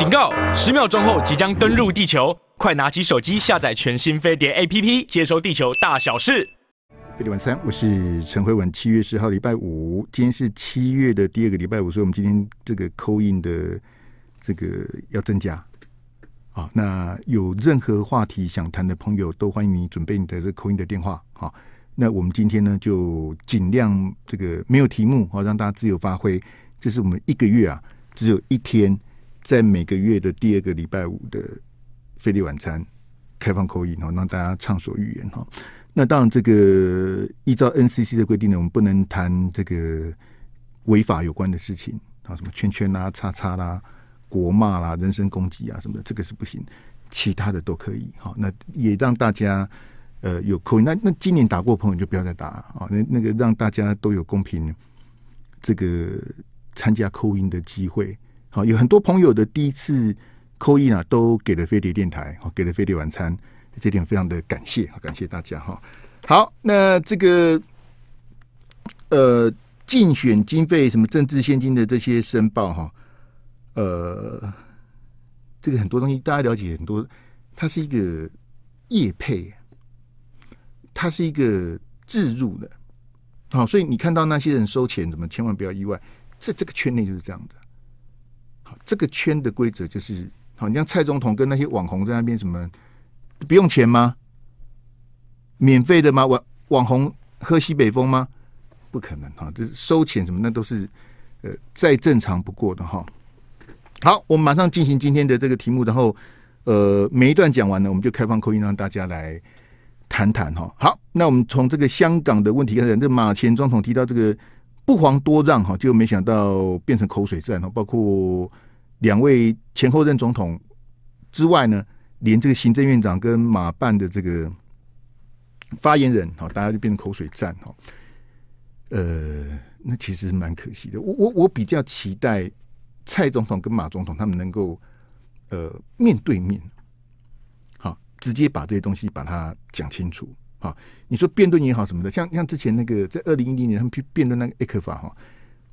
警告！10秒钟后即将登陆地球，快拿起手机下载全新飞碟 APP， 接收地球大小事。飞碟晚餐，我是陈慧文。7月10号，礼拜五，今天是7月的第二个礼拜五，所以我们今天这个call in的这个要增加。 好，那有任何话题想谈的朋友，都欢迎你准备你的这call in的电话。好，那我们今天呢，就尽量这个没有题目，好让大家自由发挥。这是我们1个月啊，只有1天，在每个月的第二个礼拜五的飞碟晚餐开放call in，好让大家畅所欲言哈。那当然，这个依照 NCC 的规定呢，我们不能谈这个违法有关的事情啊，什么圈圈啦、叉叉啦。 国骂啦、人身攻击啊什么的，这个是不行，其他的都可以。好，那也让大家有call in。那今年打过朋友就不要再打啊、哦。那个让大家都有公平这个参加call in的机会。好、哦，有很多朋友的第一次call in啊，都给了飞碟电台，好、哦，给了飞碟晚餐，这点非常的感谢，感谢大家哈、哦。好，那这个竞选经费、什么政治现金的这些申报哈。哦 这个很多东西大家了解很多，它是一个业配，它是一个置入的，好、哦，所以你看到那些人收钱，怎么千万不要意外，这个圈内就是这样的。好，这个圈的规则就是，好，你像蔡总统跟那些网红在那边什么，不用钱吗？免费的吗？网红喝西北风吗？不可能哈、哦，这收钱什么那都是再正常不过的哈。哦 好，我们马上进行今天的这个题目，然后每一段讲完呢，我们就开放call in让大家来谈谈哈。好，那我们从这个香港的问题开始，这马前总统提到这个不遑多让哈，就没想到变成口水战哈，包括2位前后任总统之外呢，连这个行政院长跟马办的这个发言人哈，大家就变成口水战哈。那其实蛮可惜的，我比较期待。 蔡总统跟马总统他们能够面对面，好，直接把这些东西把它讲清楚。好，你说辩论也好什么的，像之前那个在2010年他们去辩论那个ECFA哈，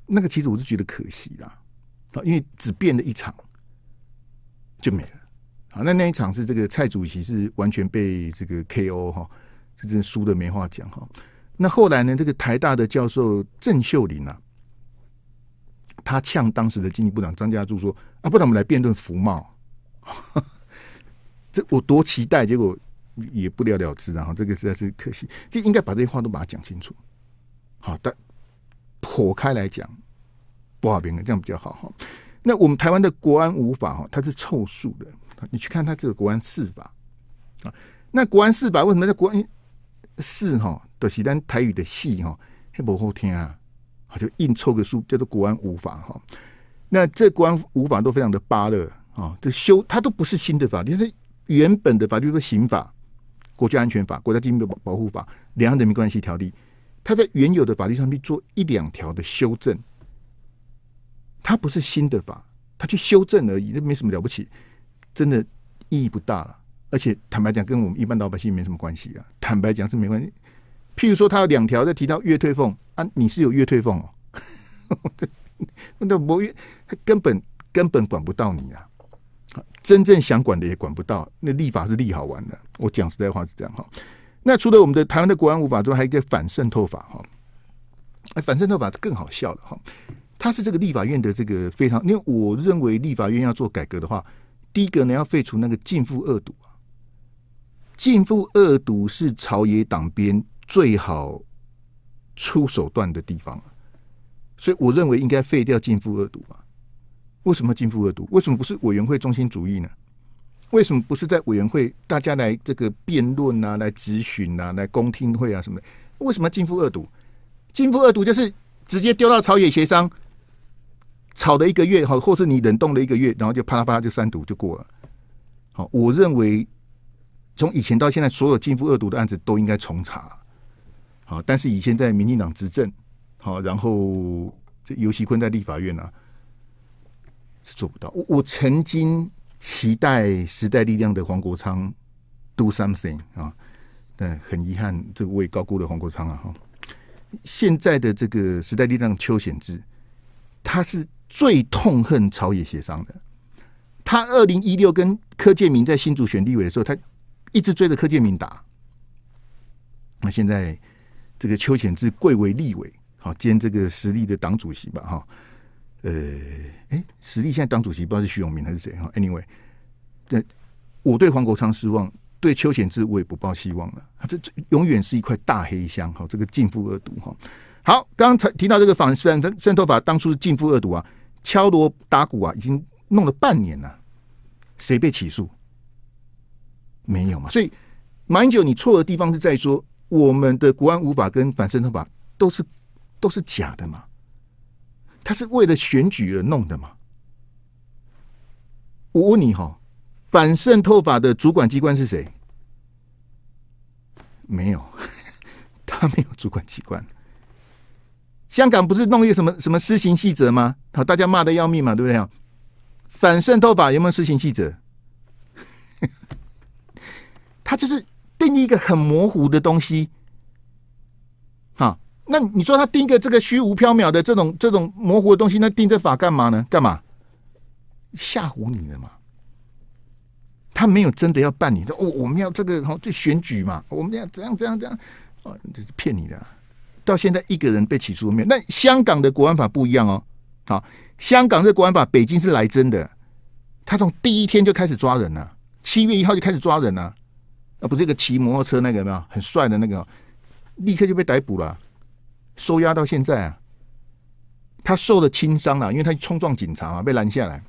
那个其实我是觉得可惜啦，啊，因为只辩了一场就没了。好，那一场是这个蔡主席是完全被这个 KO 哈，这真输的没话讲哈。那后来呢，这个台大的教授郑秀玲啊。 他呛当时的经济部长张家柱说：“啊，不然我们来辩论服贸。”这我多期待，结果也不了了之啊！这个实在是可惜，就应该把这些话都把它讲清楚。好，但剖开来讲，不好辩论，这样比较好哈。那我们台湾的国安五法哈，它是凑数的。你去看它这个国安4法啊，那国安4法为什么在国安4哈的西单台语的戏哈还不好听啊？ 好，就硬凑个数，叫做国安五法哈。那这国安五法都非常的巴勒啊，这修它都不是新的法律，它原本的法律，比如说刑法、国家安全法、国家机密保护法、两岸人民关系条例，它在原有的法律上面做1、2条的修正，它不是新的法，它去修正而已，那没什么了不起，真的意义不大了。而且坦白讲，跟我们一般老百姓没什么关系啊，坦白讲是没关系。 譬如说，他有2条在提到月退俸啊，你是有月退俸哦，那我根本管不到你啊，真正想管的也管不到，那立法是立好玩的。我讲实在话是这样哈。那除了我们的台湾的国安5法之外，还有一个反渗透法哈。反渗透法更好笑了哈，它是这个立法院的这个非常，因为我认为立法院要做改革的话，第一个呢要废除那个禁附恶毒啊，禁附恶毒是朝野党鞭。 最好出手段的地方，所以我认为应该废掉禁附恶毒啊。为什么禁附恶毒？为什么不是委员会中心主义呢？为什么不是在委员会大家来这个辩论啊、来质询啊、来公听会啊什么的？为什么禁附恶毒？禁附恶毒就是直接丢到朝野协商，吵了1个月，好，或是你冷冻了1个月，然后就啪啦啪啦就3读就过了。好，我认为从以前到现在，所有禁附恶毒的案子都应该重查。 好，但是以现在民进党执政，好，然后这游锡堃在立法院啊是做不到。我曾经期待时代力量的黄国昌 do something 啊，但很遗憾，这个我也高估了黄国昌啊哈。现在的这个时代力量邱显智，他是最痛恨朝野协商的，他2016跟柯建铭在新竹选立委的时候，他一直追着柯建铭打。那现在这个邱显智贵为立委，好兼这个时力的党主席吧，哈。时力现在党主席不知道是徐永明还是谁哈。Anyway， 对，我对黄国昌失望，对邱显智我也不抱希望了。这永远是一块大黑箱，哈，这个尽付恶毒哈。好，刚才提到这个反渗透法，当初是尽付恶毒啊，敲锣打鼓啊，已经弄了半年了，谁被起诉？没有嘛。所以马英九你错的地方是在说，我们的国安五法跟反渗透法都是假的嘛，他是为了选举而弄的嘛。我问你哈，反渗透法的主管机关是谁？没有，他没有主管机关。香港不是弄一个什么施行细则吗？好，大家骂的要命嘛，对不对？反渗透法有没有施行细则？他就是定义一个很模糊的东西。好，那你说他定一个这个虚无缥缈的这种模糊的东西，那定这法干嘛呢？干嘛吓唬你的嘛？他没有真的要办你的，我们要这个就选举嘛，我们要怎样，哦，这是骗你的啊。到现在一个人被起诉没有？那香港的国安法不一样哦。好，香港的国安法，北京是来真的，他从第一天就开始抓人了，7月1号就开始抓人了。啊，不是一个骑摩托车那个有没有很帅的那个，立刻就被逮捕了，收押到现在啊。他受了轻伤了，因为他冲撞警察嘛，被拦下来，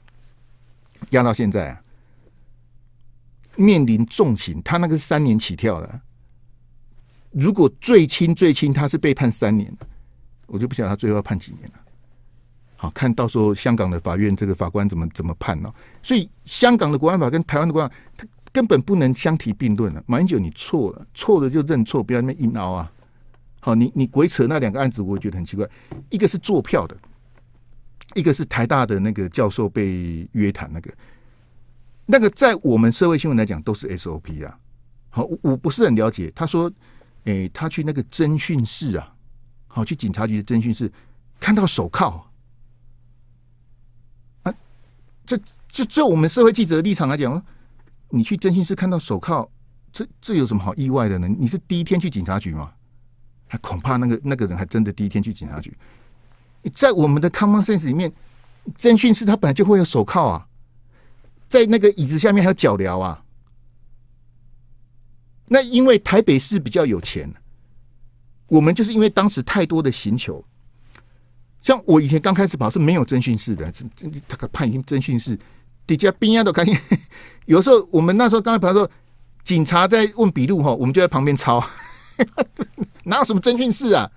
押到现在啊，面临重刑。他那个是3年起跳的。如果最轻他是被判3年，我就不晓得他最后要判几年了。好，看到时候香港的法院这个法官怎么判哦。所以香港的国安法跟台湾的国安法，他根本不能相提并论了。马英九你错了，错了就认错，不要那么硬凹啊。好，你鬼扯那两个案子，我觉得很奇怪，一个是坐票的，一个是台大的那个教授被约谈那个在我们社会新闻来讲都是 SOP 啊。好，我不是很了解。他说，他去那个侦讯室啊，好，去警察局的侦讯室，看到手铐。这我们社会记者的立场来讲，你去侦讯室看到手铐，这有什么好意外的呢？你是第一天去警察局吗？还恐怕那个人还真的第一天去警察局。在我们的 common sense 里面，侦讯室他本来就会有手铐啊，在那个椅子下面还有脚镣啊。那因为台北市比较有钱，我们就是因为当时太多的刑求。像我以前刚开始跑是没有侦讯室的，他可判刑侦讯室，底下边啊都开心。有时候我们那时候刚才跑的时候，警察在问笔录哈，我们就在旁边抄，哪有什么侦讯室啊？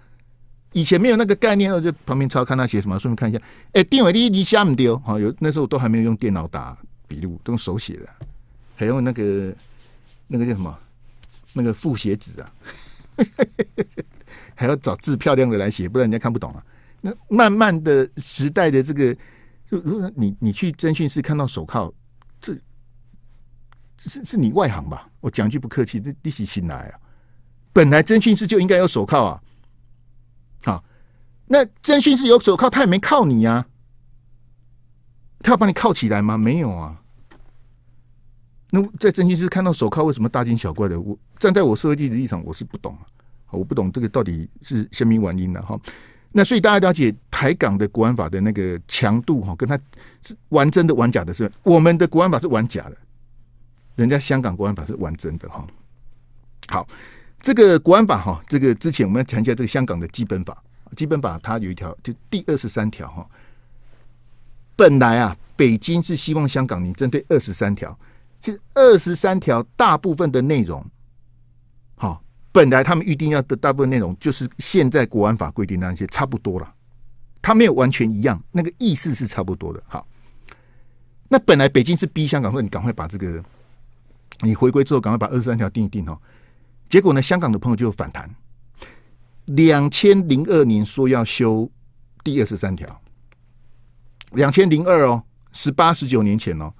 以前没有那个概念，我就旁边抄，看他写什么，顺便看一下。电尾第一集下不丢，好，有那时候都还没有用电脑打笔录，都用手写的，还用那个叫什么那个复写纸啊，还要找字漂亮的来写，不然人家看不懂啊。那慢慢的时代的这个，如果你去侦讯室看到手铐，这是你外行吧？我讲句不客气，这你是新来啊，本来侦讯室就应该有手铐啊。好，那侦讯室有手铐，他也没铐你啊，他要把你铐起来吗？没有啊。那在侦讯室看到手铐，为什么大惊小怪的？我站在我社会记者立场，我是不懂啊，我不懂这个到底是什么原因的哈。那所以大家了解台港的国安法的那个强度哈，跟他是玩真的玩假的是，我们的国安法是玩假的，人家香港国安法是玩真的哈。好，这个国安法哈，这个之前我们要谈一下这个香港的基本法它有一条，就第23条哈。本来啊，北京是希望香港你针对23条，其实23条大部分的内容，好。本来他们预定要的大部分内容，就是现在国安法规定的那些差不多了，他没有完全一样，那个意思是差不多的。好，那本来北京是逼香港说你赶快把这个，你回归之后赶快把23条定一定哦。结果呢，香港的朋友就反弹，2002年说要修第23条，2002哦，18、19年前哦，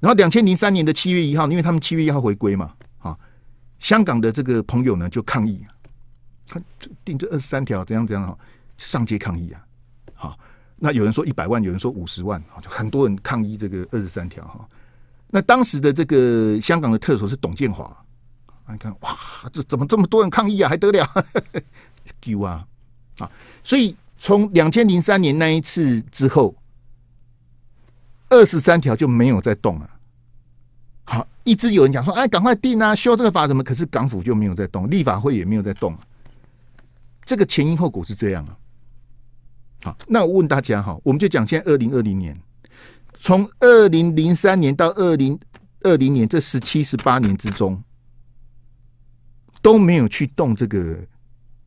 然后2003年的7月1号，因为他们7月1号回归嘛。香港的这个朋友呢就抗议，他定这23条怎样怎样，上街抗议啊。好，那有人说100万，有人说50万，就很多人抗议这个23条哈。那当时的这个香港的特首是董建华，你看哇，这怎么这么多人抗议啊？还得了？丢啊！啊，所以从2003年那一次之后，23条就没有再动了。好，一直有人讲说，哎，赶快定啊，修这个法什么？可是港府就没有再动，立法会也没有再动。这个前因后果是这样啊。好，那我问大家哈，我们就讲现在2020年，从2003年到2020年这17、18年之中，都没有去动这个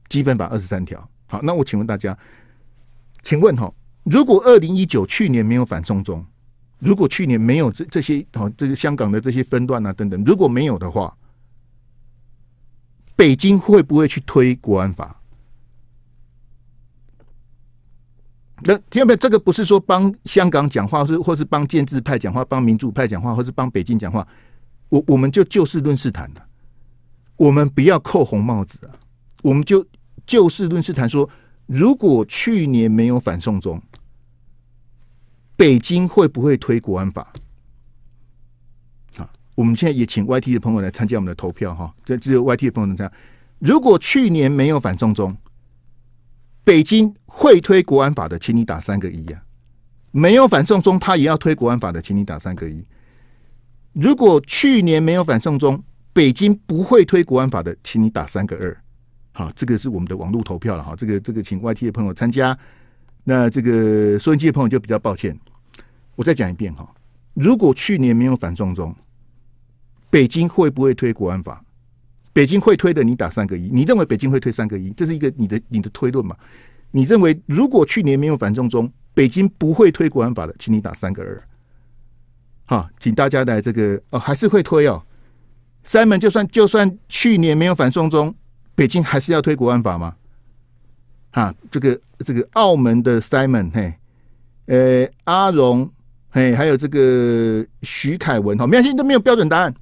基本法23条。好，那我请问大家，请问哈，如果2019去年没有反送中，如果去年没有这些哦，这个香港的这些分段啊等等，如果没有的话，北京会不会去推国安法？那听到没有？这个不是说帮香港讲话，或是帮建制派讲话，帮民主派讲话，或是帮北京讲话。我们就事论事谈的，我们不要扣红帽子啊！我们就事论事谈说，如果去年没有反送中，北京会不会推国安法？啊，我们现在也请 YT 的朋友来参加我们的投票哈，这只有 YT 的朋友能参加。如果去年没有反送中，北京会推国安法的，请你打3个1啊！没有反送中，他也要推国安法的，请你打3个1。如果去年没有反送中，北京不会推国安法的，请你打3个2。好，这个是我们的网络投票了哈。这个，请 YT 的朋友参加。那这个收音机的朋友就比较抱歉，我再讲一遍哈。如果去年没有反送中，北京会不会推国安法？北京会推的，你打3个1。你认为北京会推3个1，这是一个你的推论嘛？你认为如果去年没有反送中，北京不会推国安法的，请你打3个2。好，请大家来这个哦，还是会推哦。Simon，就算去年没有反送中，北京还是要推国安法吗？啊，这个澳门的 Simon 嘿，阿荣嘿，还有这个徐凯文哈，没关系，都没有标准答案，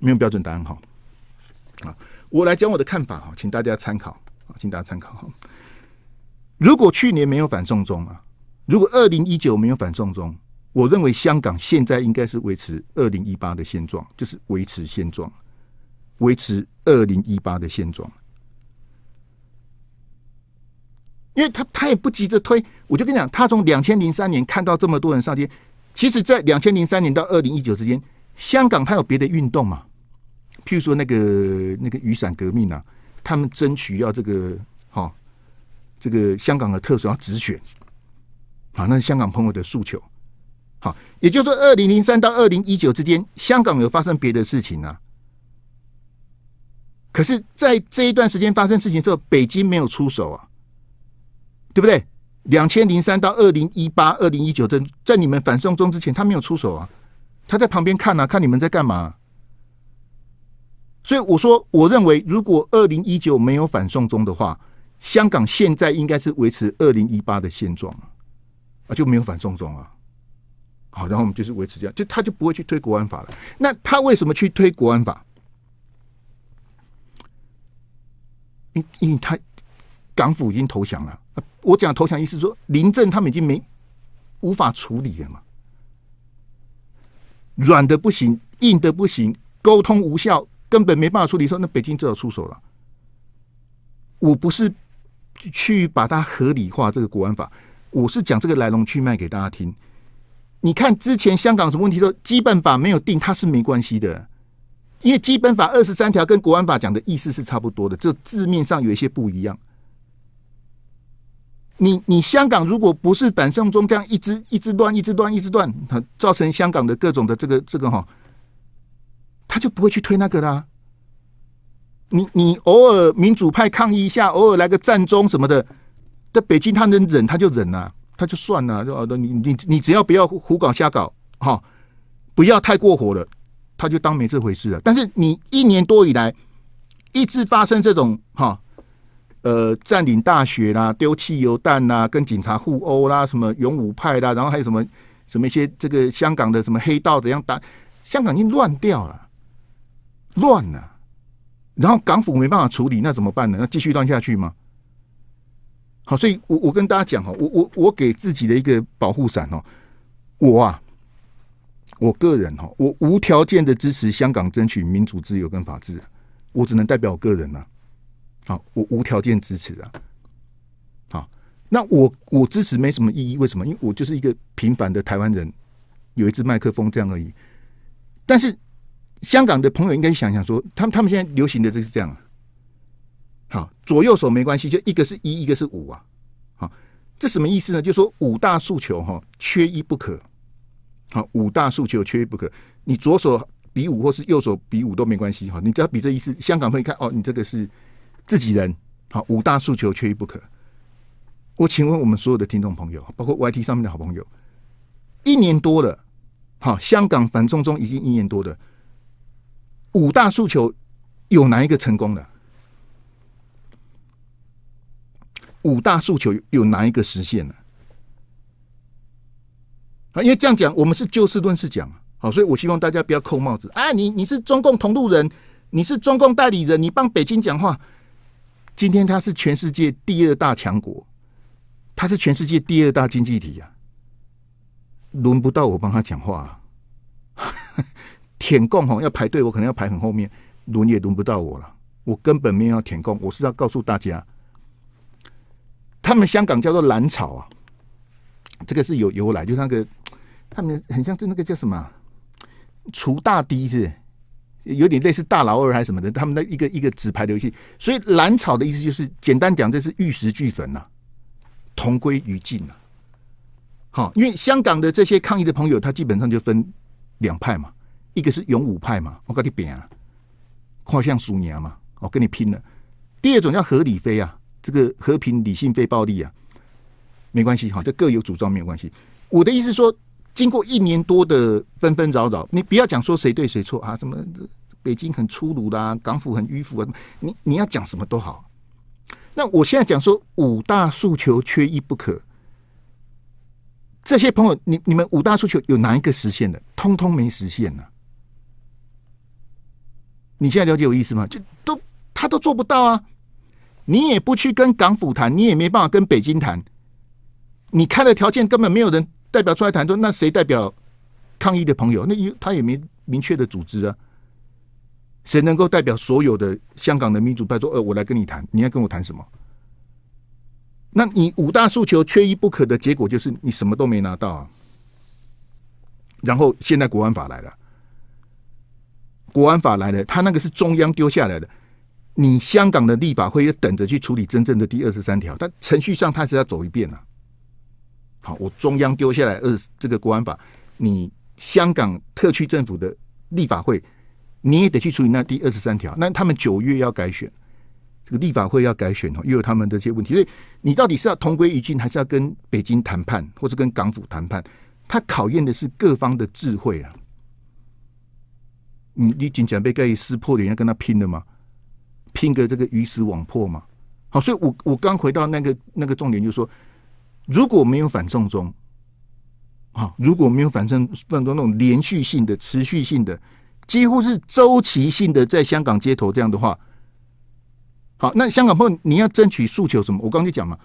没有标准答案哈。啊，我来讲我的看法哈，请大家参考啊，请大家参考哈。如果去年没有反送中啊，如果2019没有反送中，我认为香港现在应该是维持2018的现状，就是维持现状，维持2018的现状。因为他也不急着推，我就跟你讲，他从2003年看到这么多人上街，其实在2003年到2019之间，香港他有别的运动嘛。譬如说那个雨伞革命啊，他们争取要这个香港的特首要直选，好，那是香港朋友的诉求。好，也就是说2003到2019之间，香港有发生别的事情啊。可是在这一段时间发生事情之后，北京没有出手啊，对不对？2003到2018、2019，在你们反送中之前，他没有出手啊，他在旁边看啊，看你们在干嘛啊。所以我说，我认为如果2019没有反送中的话，香港现在应该是维持2018的现状啊，就没有反送中啊。好，然后我们就是维持这样，就他就不会去推国安法了。那他为什么去推国安法？因为他港府已经投降了。我讲投降意思说，林郑他们已经无法处理了嘛，软的不行，硬的不行，沟通无效。根本没办法处理，说那北京只好出手了。我不是去把它合理化这个国安法，我是讲这个来龙去脉给大家听。你看之前香港什么问题说基本法没有定，它是没关系的，因为基本法23条跟国安法讲的意思是差不多的，就字面上有一些不一样。你香港如果不是反送中这样一直乱，造成香港的各种的这个哈。他就不会去推那个啦。你偶尔民主派抗议一下，偶尔来个战中什么的，在北京他能忍他就忍啦，他就算啦，你只要不要胡搞瞎搞哈，不要太过火了，他就当没这回事了。但是你1年多以来一直发生这种哈，占领大学啦、丢汽油弹啦、跟警察互殴啦、什么勇武派啦，然后还有什么一些这个香港的什么黑道怎样打，香港已经乱掉了。乱了，然后港府没办法处理，那怎么办呢？那继续乱下去吗？好，所以我跟大家讲哦，我给自己的一个保护伞哦，我个人哦，我无条件的支持香港争取民主自由跟法治，我只能代表我个人呐。好，我无条件支持啊。好，那我支持没什么意义，为什么？因为我就是一个平凡的台湾人，有一支麦克风这样而已。但是香港的朋友应该想想说，他们现在流行的就是这样啊。好，左右手没关系，就一个是一，一个是五啊。好，这什么意思呢？就是说五大诉求哈，缺一不可。好，五大诉求缺一不可。你左手比五或是右手比五都没关系哈，你只要比这一次，香港会看哦，你这个是自己人。好，五大诉求缺一不可。我请问我们所有的听众朋友，包括 YT 上面的好朋友，一年多了，好，香港反送中已经一年多了，五大诉求有哪一个成功了？五大诉求有哪一个实现了？啊，因为这样讲，我们是就事论事讲，好，所以我希望大家不要扣帽子啊，你是中共同路人，你是中共代理人，你帮北京讲话。今天它是全世界第二大强国，它是全世界第二大经济体啊，轮不到我帮他讲话啊。舔共吼要排队，我可能要排很后面，轮也轮不到我了。我根本没有要舔共，我是要告诉大家，他们香港叫做蓝草啊，这个是有由来，就那个他们很像是那个叫什么、啊、除大敌是。有点类似大老二还是什么的，他们的一个纸牌的游戏，所以蓝草的意思就是简单讲，这是玉石俱焚啊，同归于尽啊。好，因为香港的这些抗议的朋友，他基本上就分两派嘛，一个是勇武派嘛，我跟你拼啊，跨向鼠娘嘛，我跟你拼了。第二种叫合理非啊，这个和平理性非暴力啊，没关系，好，这各有主张没有关系。我的意思说。经过一年多的纷纷扰扰，你不要讲说谁对谁错啊，什么北京很粗鲁啦，港府很迂腐啊，你要讲什么都好。那我现在讲说五大诉求缺一不可，这些朋友，你们五大诉求有哪一个实现的？通通没实现啊。你现在了解我意思吗？就他都做不到啊，你也不去跟港府谈，你也没办法跟北京谈，你开的条件根本没有人。代表出来谈说，那谁代表抗议的朋友？那他也没明确的组织啊。谁能够代表所有的香港的民主派说，我来跟你谈，你要跟我谈什么？那你五大诉求缺一不可的结果就是你什么都没拿到啊。然后现在国安法来了，国安法来了，他那个是中央丢下来的，你香港的立法会也等着去处理真正的第23条，他程序上他是要走一遍啊。好，我中央丢下来这个国安法，你香港特区政府的立法会，你也得去处理那第23条。那他们9月要改选，这个立法会要改选哦，又有他们的这些问题。所以你到底是要同归于尽，还是要跟北京谈判，或是跟港府谈判？它考验的是各方的智慧啊！你仅仅被盖撕破脸要跟他拼了吗？拼个这个鱼死网破吗？好，所以我刚回到那个重点，就是说。如果没有反送中，好，如果没有反送中那种连续性的、持续性的、几乎是周期性的在香港街头这样的话，好，那香港朋友你要争取诉求什么？我刚才讲嘛，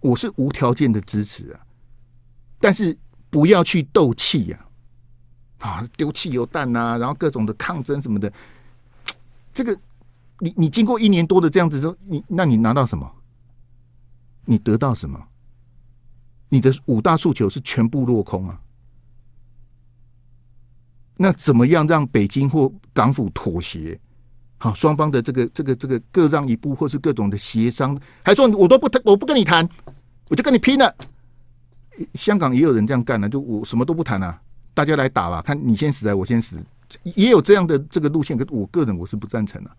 我是无条件的支持啊，但是不要去斗气呀，啊，丢汽油弹啊，然后各种的抗争什么的，这个你经过一年多的这样子之后，那你拿到什么？你得到什么？你的五大诉求是全部落空啊！那怎么样让北京或港府妥协？好，双方的这个各让一步，或是各种的协商，还说我不跟你谈，我就跟你拼了。香港也有人这样干了，就我什么都不谈啊，大家来打吧，看你先死，我先死，也有这样的这个路线。可我个人我是不赞成啊。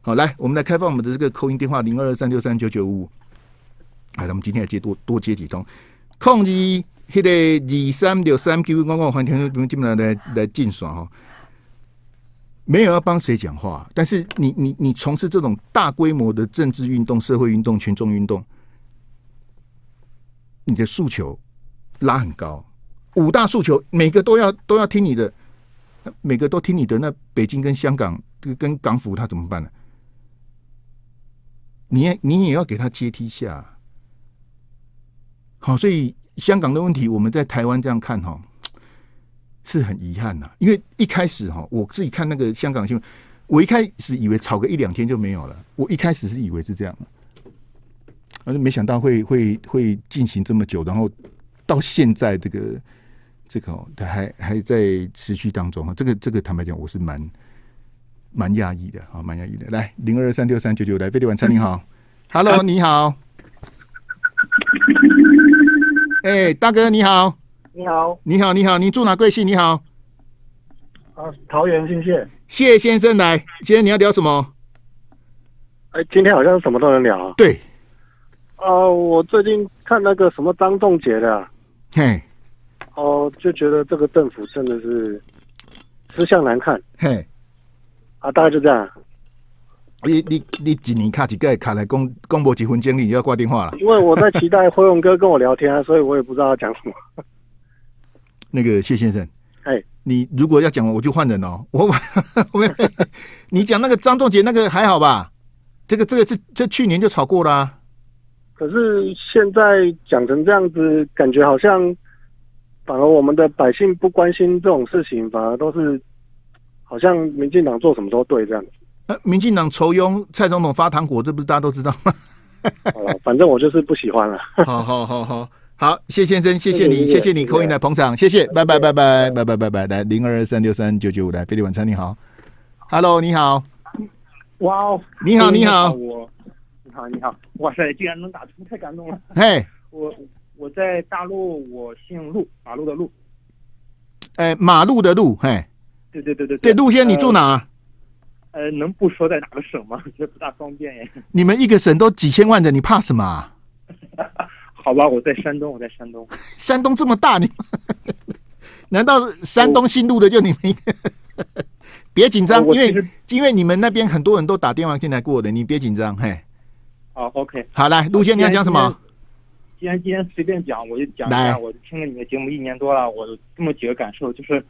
好，来，我们来开放我们的这个call in电话0223639955。哎，咱们今天也多接几通，02那个23639955，欢迎听众进来竞选哈。没有要帮谁讲话，但是你从事这种大规模的政治运动、社会运动、群众运动，你的诉求拉很高，五大诉求每个都要听你的，每个都听你的，那北京跟香港跟港府他怎么办呢？你也要给他阶梯下。好，所以香港的问题我们在台湾这样看哈，是很遗憾呐。因为一开始哈，我自己看那个香港新闻，我一开始以为吵个一两天就没有了，我一开始是以为是这样，而没想到会进行这么久，然后到现在这个还在持续当中啊。这个坦白讲，我是蛮压抑的啊，蛮压抑的。来02236399，来飞碟晚餐，你好 ，Hello， 你好。哎，大哥你好，你好，你好，你好，你住哪贵姓？你好，啊，桃园新谢。谢先生来，今天你要聊什么？哎，今天好像什么都能聊啊。对，我最近看那个什么张仲杰的、啊，嘿，哦，就觉得这个政府真的是吃相难看，嘿，啊，大概就这样。你几年卡几个卡来公播几分钟，你就要挂电话了。因为我在期待辉荣哥跟我聊天啊，所以我也不知道要讲什么。那个谢先生，哎，你如果要讲，我就换人哦。你讲那个张仲杰那个还好吧？这个这去年就炒过啦、啊。可是现在讲成这样子，感觉好像反而我们的百姓不关心这种事情，反而都是好像民进党做什么都对这样子。民进党仇庸，蔡总统发糖果，这不是大家都知道吗？好了，反正我就是不喜欢了。好，谢先生，谢谢你，谢谢你口音来捧场，谢谢，拜拜拜拜拜拜拜拜。来02236399，来飞碟晚餐，你好 ，Hello， 你好，哇哦，你好你好，你好你好，哇塞，竟然能打通，太感动了。嘿，我在大陆，我姓陆，马路的路，哎，马路的路，嘿，对对对对对，陆先你住哪？能不说在哪个省吗？这不大方便耶。你们一个省都几千万人，你怕什么、啊？好吧，我在山东，我在山东。山东这么大，你难道山东新路的就你们一个？别紧张，因为你们那边很多人都打电话进来过的，你别紧张。嘿，哦 ，OK， 好来，陆先你要讲什么？今天随便讲，我就讲一下。我听了你的节目一年多了，我有这么几个感受，就是，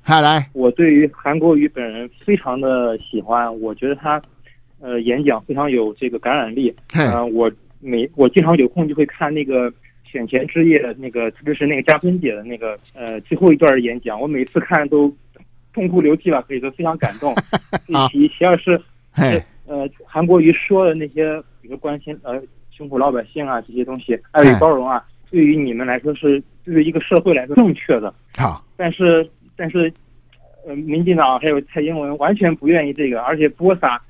我对于韩国瑜本人非常的喜欢，我觉得他，演讲非常有这个感染力。我经常有空就会看那个选前之夜那个，特别是那个嘉芬姐的那个最后一段演讲，我每次看都痛哭流涕吧，可以说非常感动。其二是，韩国瑜说的那些，比如关心辛苦老百姓啊，这些东西爱与包容啊，对于你们来说是对于一个社会来说正确的。好，但是，民进党还有蔡英文完全不愿意这个，而且播撒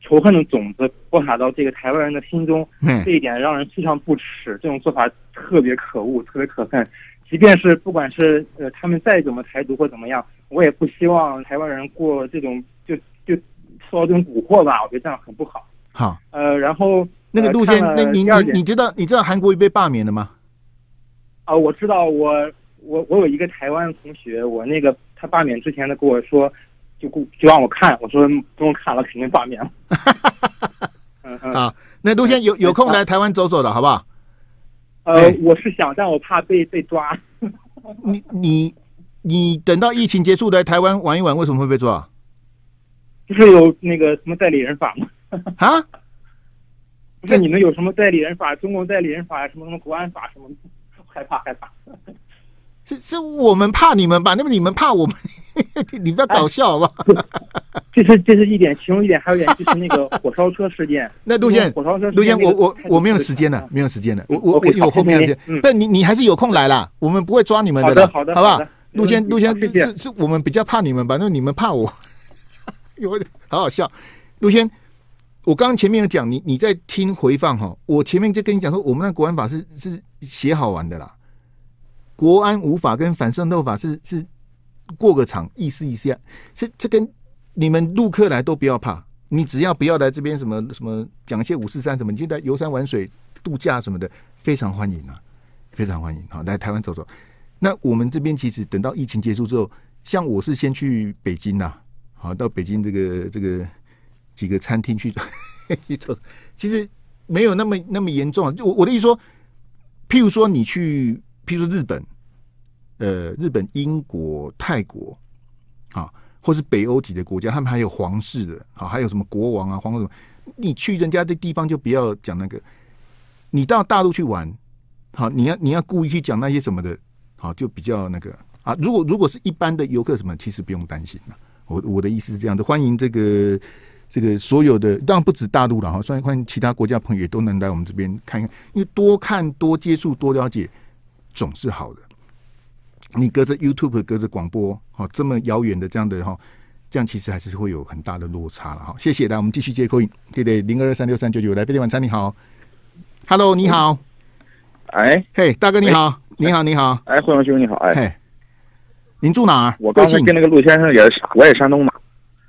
仇恨的种子，播撒到这个台湾人的心中，这一点让人非常不齿。这种做法特别可恶，特别可恨。即便是不管是他们再怎么台独或怎么样，我也不希望台湾人过这种就受到这种蛊惑吧。我觉得这样很不好。好，然后。那个陆先，那你知道韩国瑜被罢免了吗？啊，我知道，我有一个台湾同学，我那个他罢免之前的跟我说，就让我看，我说不用看了，肯定罢免了。啊，那陆先有空来台湾走走的好不好？我是想，但我怕被抓。你等到疫情结束来台湾玩一玩，为什么会被抓？就是有那个什么代理人法吗？啊？那你们有什么代理人法？中共代理人法，什么国安法，什么害怕？是我们怕你们吧？那么你们怕我们？你不要搞笑好吧？这是一点，其中一点还有一点就是那个火烧车事件。那陆先，我没有时间了，没有时间了，我有后面。但你还是有空来啦，我们不会抓你们的。好的，好吧？陆先，是我们比较怕你们吧？那你们怕我？有好好笑，陆先。我刚刚前面有讲，你在听回放哈，我前面就跟你讲说，我们的国安法是写好玩的啦，国安五法跟反渗透法是过个场意思意思啊，这跟你们陆客来都不要怕，你只要不要来这边什么讲一些543什么，你就来游山玩水度假什么的，非常欢迎啊，非常欢迎啊，来台湾走走。那我们这边其实等到疫情结束之后，像我是先去北京呐、啊，好到北京这个。几个餐厅去走，其实没有那么严重、啊。我的意思说，譬如说日本，英国、泰国，啊，或是北欧几个国家，他们还有皇室的，啊，还有什么国王啊、皇后什么，你去人家的地方就不要讲那个。你到大陆去玩，好，你要故意去讲那些什么的，好，就比较那个啊。如果是一般的游客什么，其实不用担心了。我的意思是这样的，欢迎这个所有的，当然不止大陆了哈，虽然欢迎其他国家朋友也都能来我们这边看一看，因为多看、多接触、多了解总是好的。你隔着 YouTube、隔着广播，好，这么遥远的这样的哈，这样其实还是会有很大的落差了哈。谢谢，来我们继续接口音，对对，02236399来，飞碟晚餐你好 ，Hello 你好，哎，嘿、hey, 大哥你好，你好你好，哎，慧文兄你好，哎，嘿，您住哪儿？我刚才跟那个陆先生也是，我也山东嘛，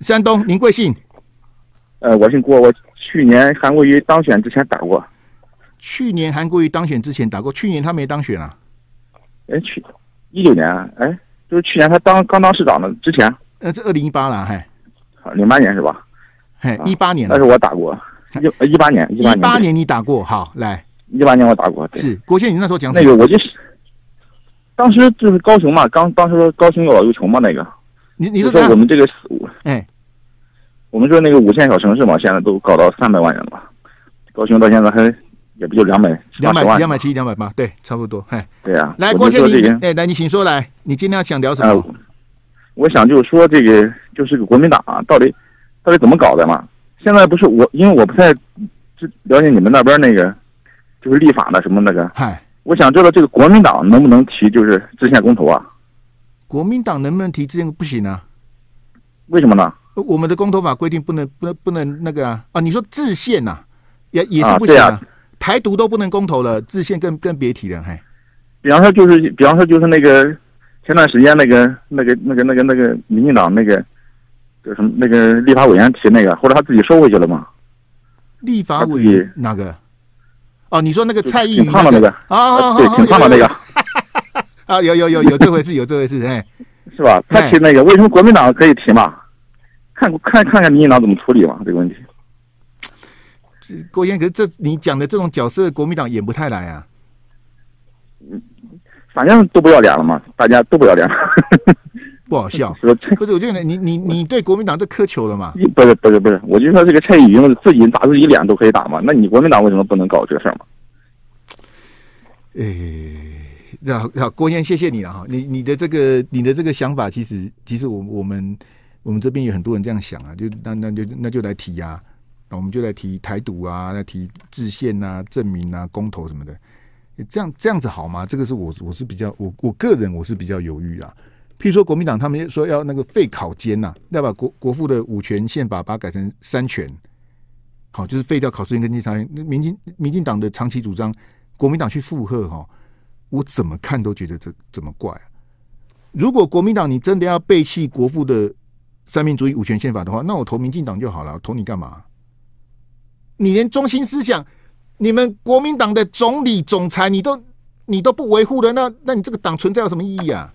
山东，您贵姓？我姓郭，我去年韩国瑜当选之前打过。去年韩国瑜当选之前打过，去年他没当选啊？哎，去19年，哎，就是去年他刚当市长的之前。这2018了，还08年是吧？哎，18年了。但是我打过，18年，18年你打过，好来，18年我打过。是郭先生，你那时候讲什么？那个我就是当时就是高雄嘛，当时高雄有老有穷嘛那个。你说我们这个哎。我们说那个5线小城市嘛，现在都搞到300万人了吧？高雄到现在还也不就270、280，对，差不多。哎，对呀、啊。来，郭先生，哎，来，你请说来，你今天想聊什么？我想就是说这个就是国民党、啊、到底怎么搞的嘛？现在不是因为我不太了解你们那边那个就是立法的什么那个。嗨，我想知道这个国民党能不能提就是制宪公投啊？国民党能不能提制宪？不行啊。为什么呢？我们的公投法规定不能那个啊！你说制宪呐，也是不行啊，台独都不能公投了，制宪更别提了。嘿，比方说就是那个前段时间那个民进党那个叫什么那个立法委员提那个，后来他自己收回去了嘛。立法委员哪个？哦，你说那个蔡英文那个啊，对，挺胖的那个啊，有这回事，有这回事，哎，是吧？他提那个，为什么国民党可以提嘛？看看民进党怎么处理嘛这个问题。郭先生，可是你讲的这种角色，国民党演不太来啊。反正都不要脸了嘛，大家都不要脸了，不好笑。不是，我觉得你对国民党这苛求了嘛？不是，我就说这个蔡英文自己打自己脸都可以打嘛，那你国民党为什么不能搞这个事儿嘛？那郭先生，谢谢你了哈，你的这个想法，其实我们这边有很多人这样想啊，就那就来提啊，我们就来提台独啊，来提制宪啊、证明啊、公投什么的，这样子好吗？这个是我是比较我个人我是比较犹豫啊。譬如说国民党他们说要那个废考监呐，要把国父的5权宪法把它改成3权，好，就是废掉考试院跟监察院。民进党的长期主张，国民党去附和哈，我怎么看都觉得这怎么怪啊。如果国民党你真的要背弃国父的三民主义5权宪法的话，那我投民进党就好了，我投你干嘛？你连中心思想，你们国民党的总理总裁你都不维护的，那你这个党存在有什么意义啊？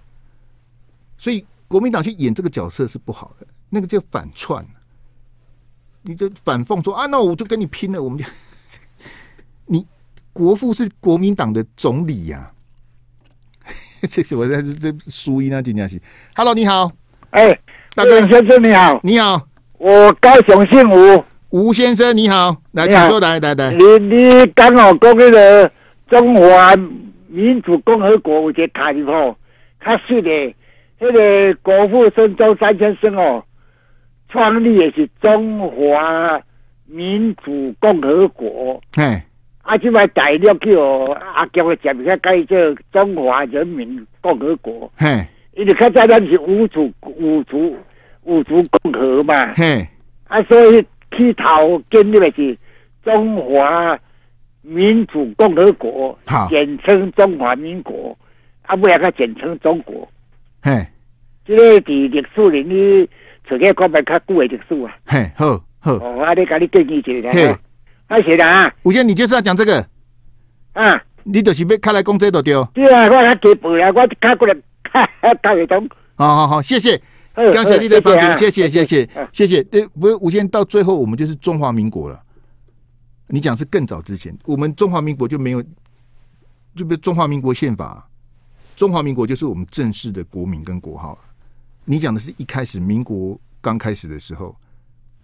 所以国民党去演这个角色是不好的，那个叫反串，你就反讽说啊，那我就跟你拼了，我们就你国父是国民党的总理呀、啊，这是我在这输赢那几件事。Hello， 你好，哎。大哥先生你好，你好，我高雄姓吴先生你好，来请说来。你刚好讲那个中华民主共和国有一个卡以后，他是的，那个国父孙中山先生哦，创立也是中华民主共和国。哎，啊，这摆大陆叫阿强的讲，他改做中华人民共和国。嘿。因为较早咱是五族共和嘛，嘿，啊，所以起头建立的是中华民主共和国，简称中华民国，啊，尾下简称中国，嘿，这个伫历史里呢，从个看蛮较久的历史啊，嘿，好，哦，我咧甲你建议一下，嘿，开始啦，吴先，你就是要讲这个，啊，你就是要开来讲这个对，对啊，我较基本啊，我较过来。大伟东，好，谢谢，刚才你的帮助，谢谢。对，不是，吴先生，到最后我们就是中华民国了。你讲是更早之前，我们中华民国就没有，就不是中华民国宪法、啊，中华民国就是我们正式的国民跟国号、啊。你讲的是一开始民国刚开始的时候，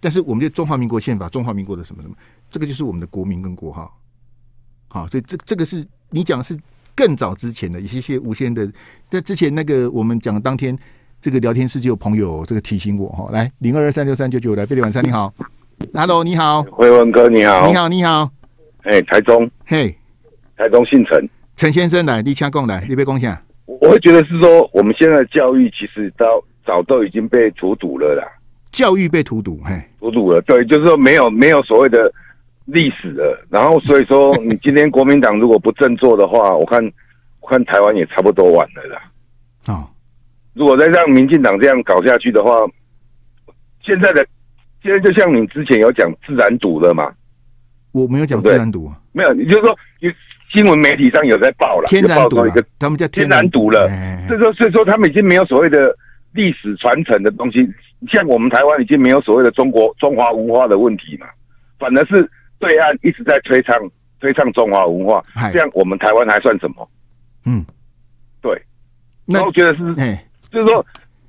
但是我们就中华民国宪法、中华民国的什么什么，这个就是我们的国民跟国号。好，所以这个是你讲是更早之前的一些无线的，在之前那个我们讲当天这个聊天室就有朋友这个提醒我哈，来02236399来，飞碟晚餐你好 ，Hello 你好，辉文哥你好，你好你好，哎、hey, 台中，嘿、hey ，台中姓陈，陈先生来，你请讲来，你别讲啥，我会觉得是说我们现在的教育其实到早都已经被荼毒了啦，教育被荼毒，嘿，荼毒了，对，就是说没有所谓的历史了，然后所以说你今天国民党如果不振作的话，我看台湾也差不多晚了啦。哦，如果再让民进党这样搞下去的话，现在就像你之前有讲自然赌了嘛，我没有讲自然赌、啊，没有，你就说新闻媒体上有在报了，天然赌了，他们叫天然赌了，所以说他们已经没有所谓的历史传承的东西，像我们台湾已经没有所谓的中华文化的问题嘛，反而是对岸一直在推倡中华文化，这样我们台湾还算什么？嗯，对。那我觉得是，就是说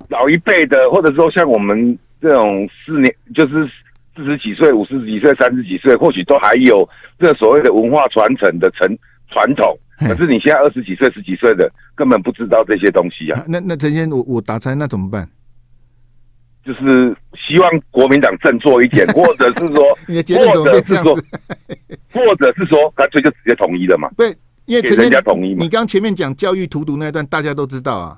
老一辈的，或者说像我们这种就是40几岁、50几岁、30几岁，或许都还有这所谓的文化传承的传统。可是你现在20几岁、10几岁的，根本不知道这些东西啊。那陈先生，我打岔，那怎么办？就是希望国民党振作一点，或者是说，干脆就直接统一了嘛？对，因为给人家统一嘛。你刚前面讲教育荼毒那段，大家都知道啊。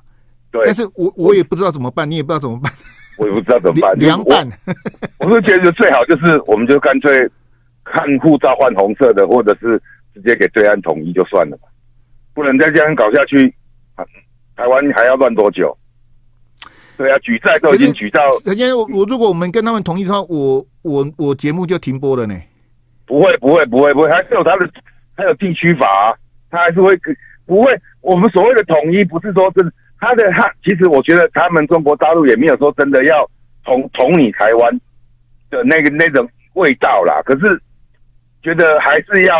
对，但是我也不知道怎么办，你也不知道怎么办，我也不知道怎么办，凉拌。我是觉得最好就是，我们就干脆看护照换红色的，或者是直接给对岸统一就算了嘛，不能再这样搞下去，台湾还要乱多久？对啊，举债都已经举到。人家我如果我们跟他们同意的话，我节目就停播了呢。不会，还是有他的，还有地区法、啊，他还是会不会？我们所谓的统一，不是说真的，他其实我觉得他们中国大陆也没有说真的要统你台湾的那种味道啦。可是觉得还是要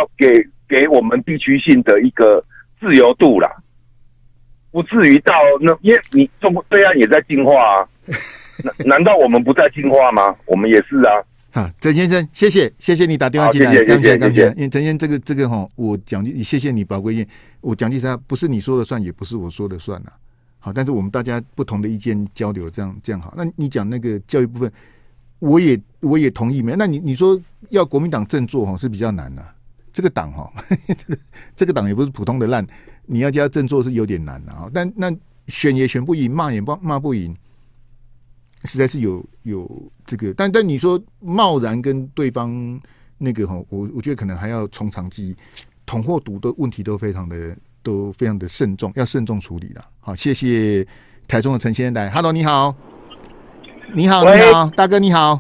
给我们地区性的一个自由度啦。不至于到那，因为你中国对岸也在进化啊，难道我们不在进化吗？我们也是啊。啊，陈先生，谢谢你打电话进来，感谢。因为陈先生这个哈，我讲句，谢谢你宝贵意见。我讲句实话，不是你说的算，也不是我说的算了、啊。好，但是我们大家不同的意见交流，这样好。那你讲那个教育部分，我也同意没？那你说要国民党振作哈是比较难的、啊，这个党哈，这个党也不是普通的烂。你要加振作是有点难的啊，但那选也选不赢，骂也骂不赢，实在是有这个。但你说贸然跟对方那个哈，我觉得可能还要从长计议，统或独的问题都非常的慎重，要慎重处理了。好，谢谢台中的陈先生来 ，Hello， 你好，大哥你好，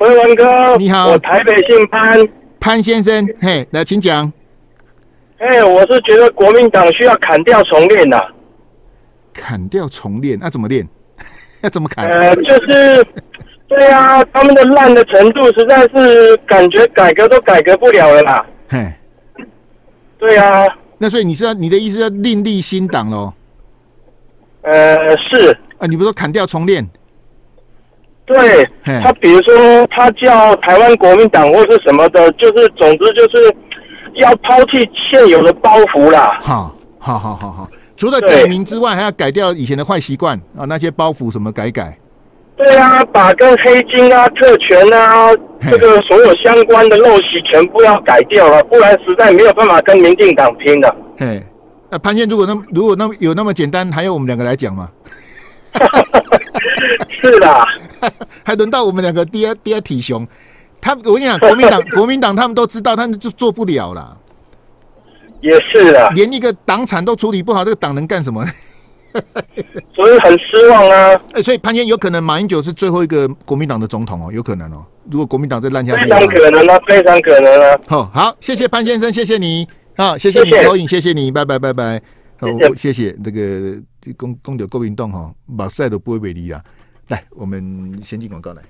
文文哥你好，我台北姓潘先生，嘿，来请讲。我是觉得国民党需要砍掉重练呐、啊。砍掉重练，那、啊、怎么练？要怎么砍？就是，对啊，他们的烂的程度实在是感觉改革都改革不了了啦。嘿，对啊。那所以你的意思要另立新党喽？是。啊，你不是说砍掉重练？对，他比如说他叫台湾国民党或是什么的，就是总之就是。要抛弃现有的包袱啦！好，除了改名之外，还要改掉以前的坏习惯啊，那些包袱什么改。对啊，把跟黑金啊、特权啊，这个所有相关的陋习全部要改掉了，不然实在没有办法跟民进党拼了。嘿，那、啊、潘先生如果有那么简单，还要我们两个来讲吗？是啦，还轮到我们两个第二体雄。我跟你讲，国民党他们都知道，他们就做不了啦。也是啊，连一个党产都处理不好，这个党能干什么？所以很失望啊。所以潘先生有可能马英九是最后一个国民党的总统哦，有可能哦。如果国民党再烂下去，非常可能啊，非常可能啊。好，谢谢潘先生，谢谢你，好、哦，谢谢你投影，谢谢你，拜拜。好、哦，谢谢这个公投国民党哈，马赛都不会被离啊。来，我们先进广告来。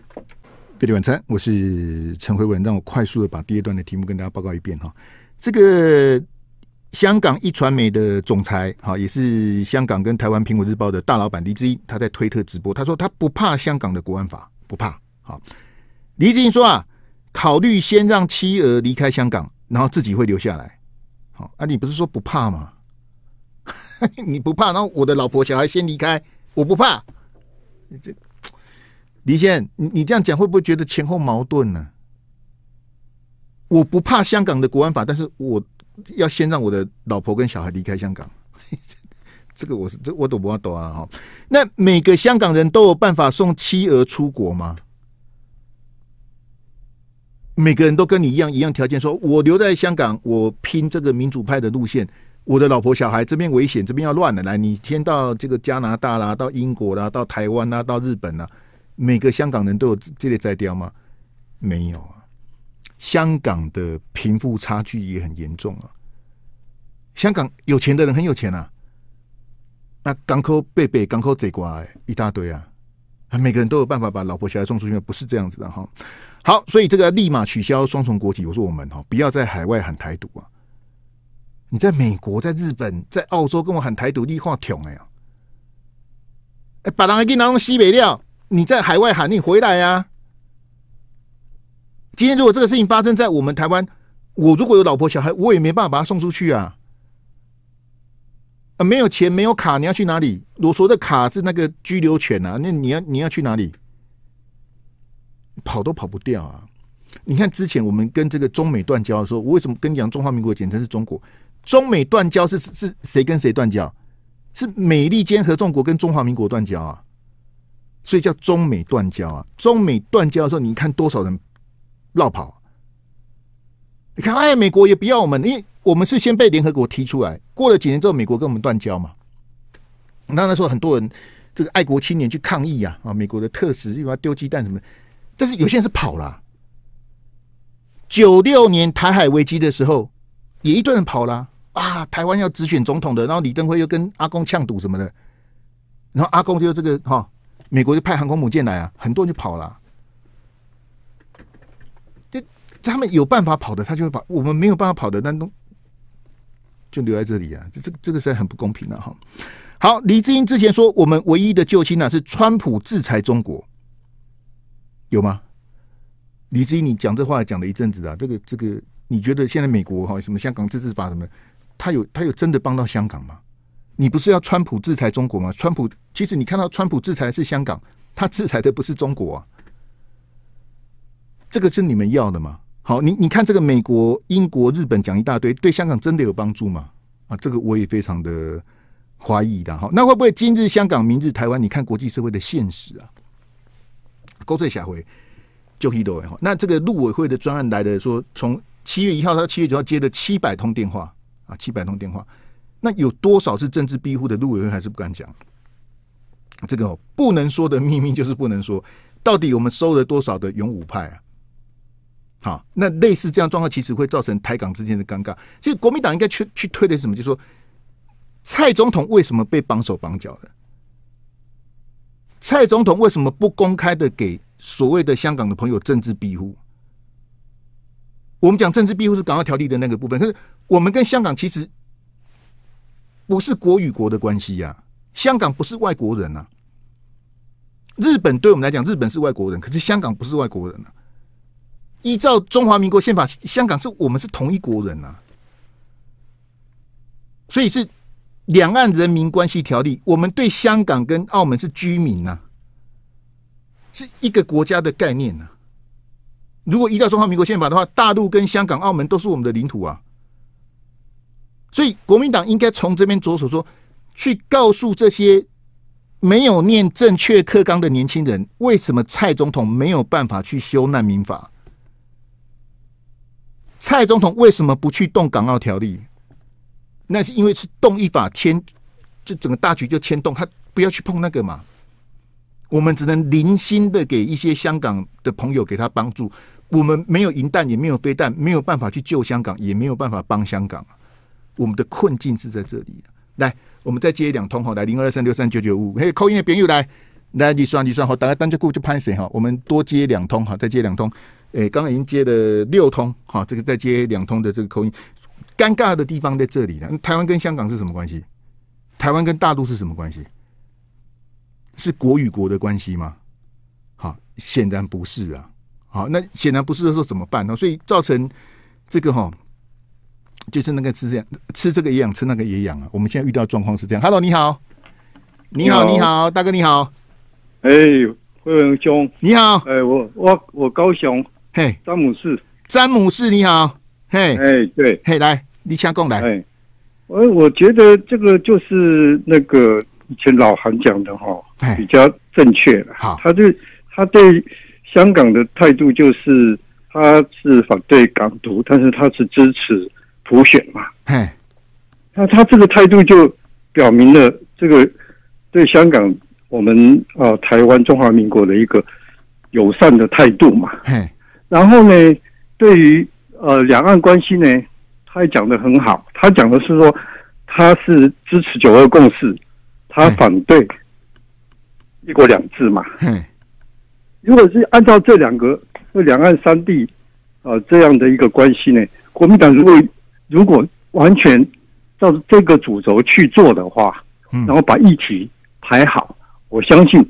飞碟晚餐，我是陈辉文，让我快速的把第二段的题目跟大家报告一遍哈。这个香港一传媒的总裁哈，也是香港跟台湾《苹果日报》的大老板黎智英，他在推特直播，他说他不怕香港的国安法，不怕。好，黎智英说啊，考虑先让妻儿离开香港，然后自己会留下来。好啊，你不是说不怕吗？你不怕，然后我的老婆小孩先离开，我不怕。这李先生，你这样讲会不会觉得前后矛盾呢？我不怕香港的国安法，但是我要先让我的老婆跟小孩离开香港。这个我都不懂啊！那每个香港人都有办法送妻儿出国吗？每个人都跟你一样条件说，我留在香港，我拼这个民主派的路线，我的老婆小孩这边危险，这边要乱了，来，你先到这个加拿大啦，到英国啦，到台湾啦，到日本啦，每个香港人都有这类摘掉吗？没有啊！香港的贫富差距也很严重啊！香港有钱的人很有钱啊！那港口贝贝、港口贼瓜一大堆啊，每个人都有办法把老婆小孩送出去，不是这样子的哈。好，所以这个立马取消双重国籍。我说我们哈，不要在海外喊台独啊！你在美国、在日本、在澳洲跟我喊台独，你话囧哎呀！哎，把人还给拿用西北料，你在海外喊你回来啊！今天如果这个事情发生在我们台湾，我如果有老婆小孩，我也没办法把他送出去啊！没有钱，没有卡，你要去哪里？我说的卡是那个居留权啊，那你要去哪里？跑都跑不掉啊！你看之前我们跟这个中美断交的时候，我为什么跟你讲中华民国简称是中国？中美断交是谁跟谁断交？是美利坚合众国跟中华民国断交啊，所以叫中美断交啊。中美断交的时候，你看多少人落跑？你看，哎，美国也不要我们，因为我们是先被联合国踢出来，过了几年之后，美国跟我们断交嘛。那时候很多人这个爱国青年去抗议啊，啊，美国的特使又要丢鸡蛋什么的，但是有些人是跑了。96年台海危机的时候，也一堆人跑了啊，台湾要直选总统的，然后李登辉又跟阿公呛赌什么的，然后阿公就这个哈、哦，美国就派航空母舰来啊，很多人就跑了。他们有办法跑的，他就会跑；我们没有办法跑的，那都就留在这里啊！这个实在很不公平了、啊、哈。好，黎智英之前说，我们唯一的救星呢、啊、是川普制裁中国，有吗？黎智英，你讲这话讲了一阵子啊，这个，你觉得现在美国哈什么香港自治法什么，他有真的帮到香港吗？你不是要川普制裁中国吗？川普其实你看到川普制裁是香港，他制裁的不是中国啊，这个是你们要的吗？好，你看这个美国、英国、日本讲一大堆，对香港真的有帮助吗？啊，这个我也非常的怀疑的。好，那会不会今日香港，明日台湾？你看国际社会的现实啊，勾这下回就一斗哎。那这个陆委会的专案来的说，从7月1号到7月9号接了700通电话啊，700通电话，那有多少是政治庇护的？陆委会还是不敢讲。这个、哦、不能说的秘密就是不能说，到底我们收了多少的勇武派啊？好，那类似这样状况，其实会造成台港之间的尴尬。其实国民党应该去推的是什么？就是说，蔡总统为什么被绑手绑脚的？蔡总统为什么不公开的给所谓的香港的朋友政治庇护？我们讲政治庇护是港澳条例的那个部分，可是我们跟香港其实不是国与国的关系呀、啊，香港不是外国人啊。日本对我们来讲，日本是外国人，可是香港不是外国人啊。依照中华民国宪法，香港是我们是同一国人啊，所以是两岸人民关系条例，我们对香港跟澳门是居民啊，是一个国家的概念啊。如果依照中华民国宪法的话，大陆跟香港、澳门都是我们的领土啊，所以国民党应该从这边着手说，去告诉这些没有念正确课纲的年轻人，为什么蔡总统没有办法去修难民法？蔡总统为什么不去动港澳条例？那是因为是动一法牵，就整个大局就牵动，他不要去碰那个嘛。我们只能零星的给一些香港的朋友给他帮助，我们没有银弹，也没有飞弹，没有办法去救香港，也没有办法帮香港。我们的困境是在这里。来，我们再接2通哈，来0223639955，嘿，扣音的朋友来，你算好，大家单就顾就拍谁哈，我们多接2通哈，再接2通。哎，刚刚已经接了6通，好，这个再接2通的这个口音，尴尬的地方在这里了。台湾跟香港是什么关系？台湾跟大陆是什么关系？是国与国的关系吗？好，显然不是啊。好，那显然不是的时候怎么办呢？所以造成这个哈、哦，就是那个吃这样，吃这个也痒，吃那个也痒啊。我们现在遇到状况是这样。Hello， 你好，你好，你好，大哥你好。哎，惠文兄，你好。哎，我高雄，嘿，詹姆士，詹姆士你好，嘿，哎对，嘿来，你请讲来。哎，我觉得这个就是那个以前老韩讲的哈，比较正确了。好，他对香港的态度就是他是反对港独，但是他是支持普选嘛，那他这个态度就表明了这个对香港我们台湾中华民国的一个友善的态度嘛。然后呢，对于两岸关系呢，他也讲得很好，他讲的是说他是支持九二共识，他反对一国两制嘛。如果是按照这两个两岸三地这样的一个关系呢，国民党如果完全照这个主轴去做的话，然后把议题排好，我相信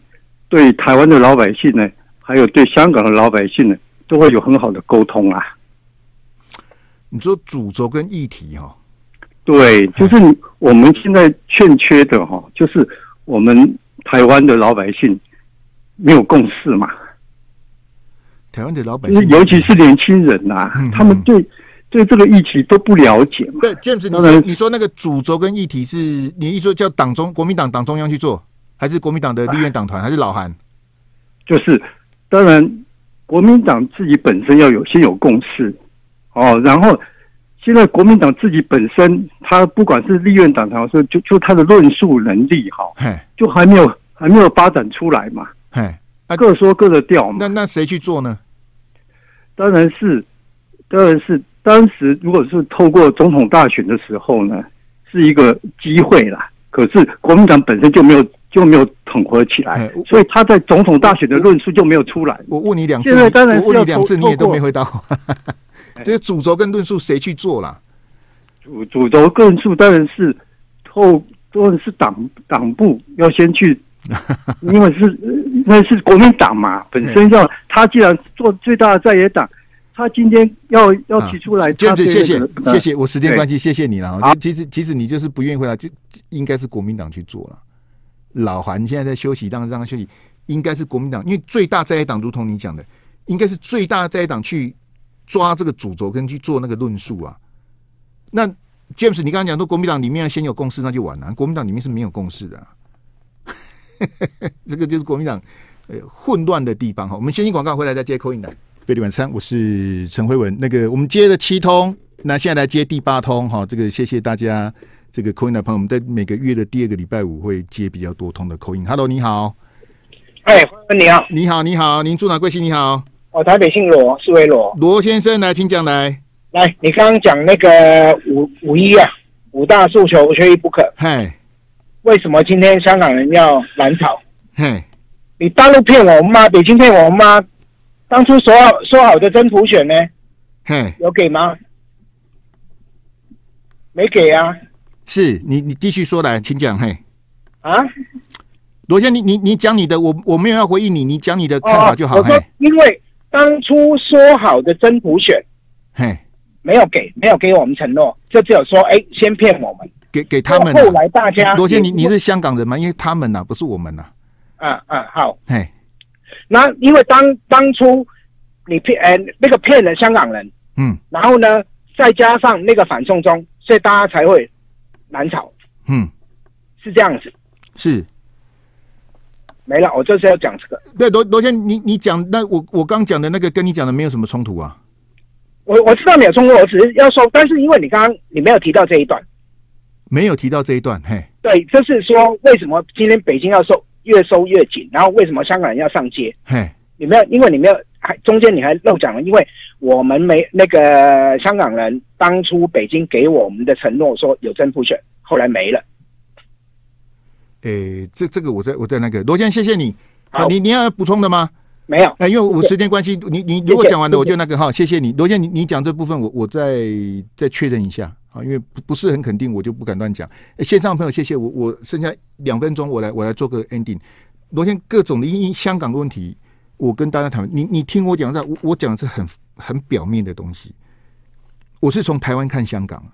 对台湾的老百姓呢，还有对香港的老百姓呢，都会有很好的沟通啊。你说主轴跟议题哈，对，就是我们现在欠缺的哈，就是我们台湾的老百姓没有共识嘛。台湾的老百姓，尤其是年轻人呐、啊，他们对这个议题都不了解嘛。对 ，James， 你说那个主轴跟议题是，你一说叫国民党党中央去做，还是国民党的立院党团，还是老韩？就是，当然，国民党自己本身要先有共识哦。然后，现在国民党自己本身，他不管是立院党团，说就他的论述能力哈、哦，就还没有发展出来嘛。各说各的调嘛。那谁去做呢？当然是。当时如果是透过总统大选的时候呢，是一个机会啦。可是国民党本身就没有统合起来，所以他在总统大选的论述就没有出来。我问你两次，现在当然我问你两次，你也都没回答。这主轴跟论述谁去做啦？主轴跟论述当然是党部要先去，因为是那是国民党嘛，本身要他既然做最大的在野党。他今天要提出来，谢谢，我时间关系，谢谢你了。其实你就是不愿意回答，就应该是国民党去做了。老韩现在在休息，当然让他休息，应该是国民党，因为最大在野党，如同你讲的，应该是最大在野党去抓这个主轴跟去做那个论述啊。那 James， 你刚刚讲说国民党里面要先有共识，那就完了。国民党里面是没有共识的、啊，这个就是国民党混乱的地方哈。我们先进广告回来再接call in来。飞利晚餐，我是陈惠文。那个我们接了7通，那现在来接第8通哈。这个谢谢大家，这个 call in 的朋友，我们在每个月的第2个礼拜5会接比较多通的 call in。Hello， 你好。哎，惠文你好。你好，你好，您住哪？贵姓？你好。我台北姓罗，是为罗。罗先生，来，请讲来。来，你刚刚讲那个五一啊，5大诉求缺一不可。嘿。为什么今天香港人要蓝草？嘿。你大陆骗我妈，北京骗我妈。当初说好的真普选呢？嘿，有给吗？没给啊。是你继续说来，请讲。嘿，啊，罗先生，你讲你的，我没有要回应你，你讲你的看法就好。我说，因为当初说好的真普选，嘿，没有给我们承诺，就只有说，哎，先骗我们，给他们、啊。后来大家，罗先生，你是香港人吗？因为他们呐、啊，不是我们呐、啊。啊啊，好，嘿。那因为当初你骗了香港人，嗯，然后呢，再加上那个反送中，所以大家才会难吵，嗯，是这样子，是，没了，我就是要讲这个。对，罗先生，你讲那我刚讲的那个跟你讲的没有什么冲突啊，我知道没有冲突，我只是要说，但是因为你刚刚你没有提到这一段，嘿，对，就是说为什么今天北京要越收越紧，然后为什么香港人要上街？你没有，因为你没有，中间你还漏讲了，因为我们没那个香港人当初北京给我们的承诺说有真普选，后来没了。诶，这个我在那个罗先生，谢谢你。好，你要补充的吗？没有，因为我时间关系，你如果讲完了我就那个哈，谢谢你，罗先生，你讲这部分我再确认一下。因为不是很肯定，我就不敢乱讲。线上朋友，谢谢我剩下2分钟，我来做个 ending。罗先生各种的香港的问题，我跟大家谈。你听我讲，我讲的是很表面的东西。我是从台湾看香港，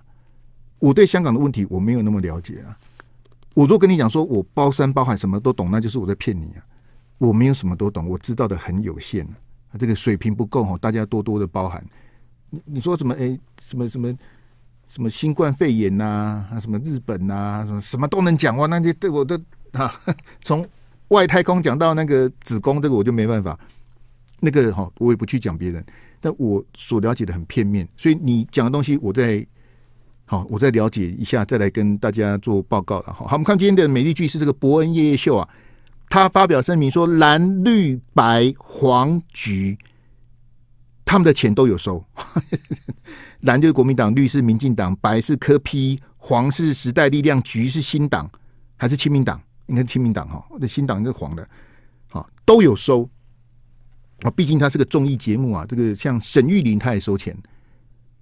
我对香港的问题我没有那么了解啊。我如果跟你讲说我包山包海什么都懂，那就是我在骗你啊。我没有什么都懂，我知道的很有限啊，这个水平不够哦，大家多多的包涵。你说什么？哎，什么新冠肺炎呐、啊，什么日本呐、啊，什么都能讲哇。那些对我的啊，从外太空讲到那个子宫，这个我就没办法。那个哈、哦，我也不去讲别人，但我所了解的很片面，所以你讲的东西我在。好，我再了解一下，再来跟大家做报告了。好，我们看今天的美丽句是这个伯恩夜夜秀啊，他发表声明说，蓝绿白黄橘他们的钱都有收，蓝就是国民党，绿是民进党，白是柯 P， 黄是时代力量，橘是新党还是亲民党？应该是亲民党哈，那新党是黄的，好都有收啊，毕竟他是个综艺节目啊，这个像沈玉琳他也收钱。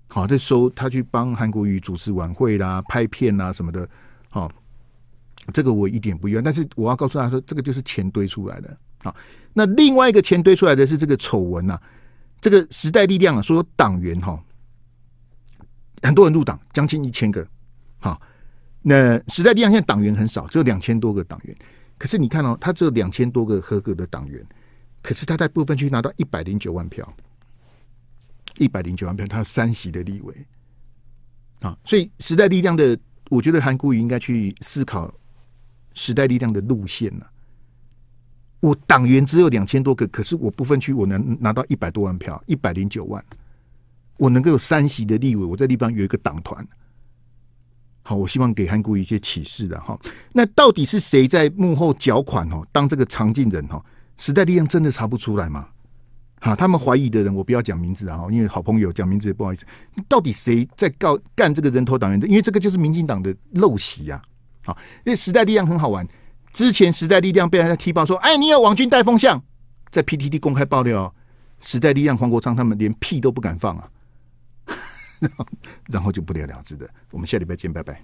好，这收他去帮韩国瑜主持晚会啦、拍片啦什么的，好、哦，这个我一点不意外。但是我要告诉他说，这个就是钱堆出来的。好，那另外一个钱堆出来的是这个丑闻呐，这个时代力量啊，说党员哈、哦，很多人入党，将近1000个。好，那时代力量现在党员很少，只有2000多个党员。可是你看哦，他只有2000多个合格的党员，可是他在部分区拿到109万票。109万票，他3席的立委啊，所以时代力量的，我觉得韩国瑜应该去思考时代力量的路线了、啊。我党员只有2000多个，可是我不分区我能拿到100多万票，109万，我能够有3席的立委，我在地方有一个党团。好，我希望给韩国瑜一些启示的哈。那到底是谁在幕后缴款哦？当这个藏镜人哦，时代力量真的查不出来吗？啊，他们怀疑的人，我不要讲名字啊，因为好朋友讲名字也不好意思。到底谁在干这个人头党员的？因为这个就是民进党的陋习啊。好，因为时代力量很好玩，之前时代力量被人家踢爆说，哎，你有网军带风向，在 PTT 公开爆料，时代力量黄国昌他们连屁都不敢放啊，然后就不了了之的。我们下礼拜见，拜拜。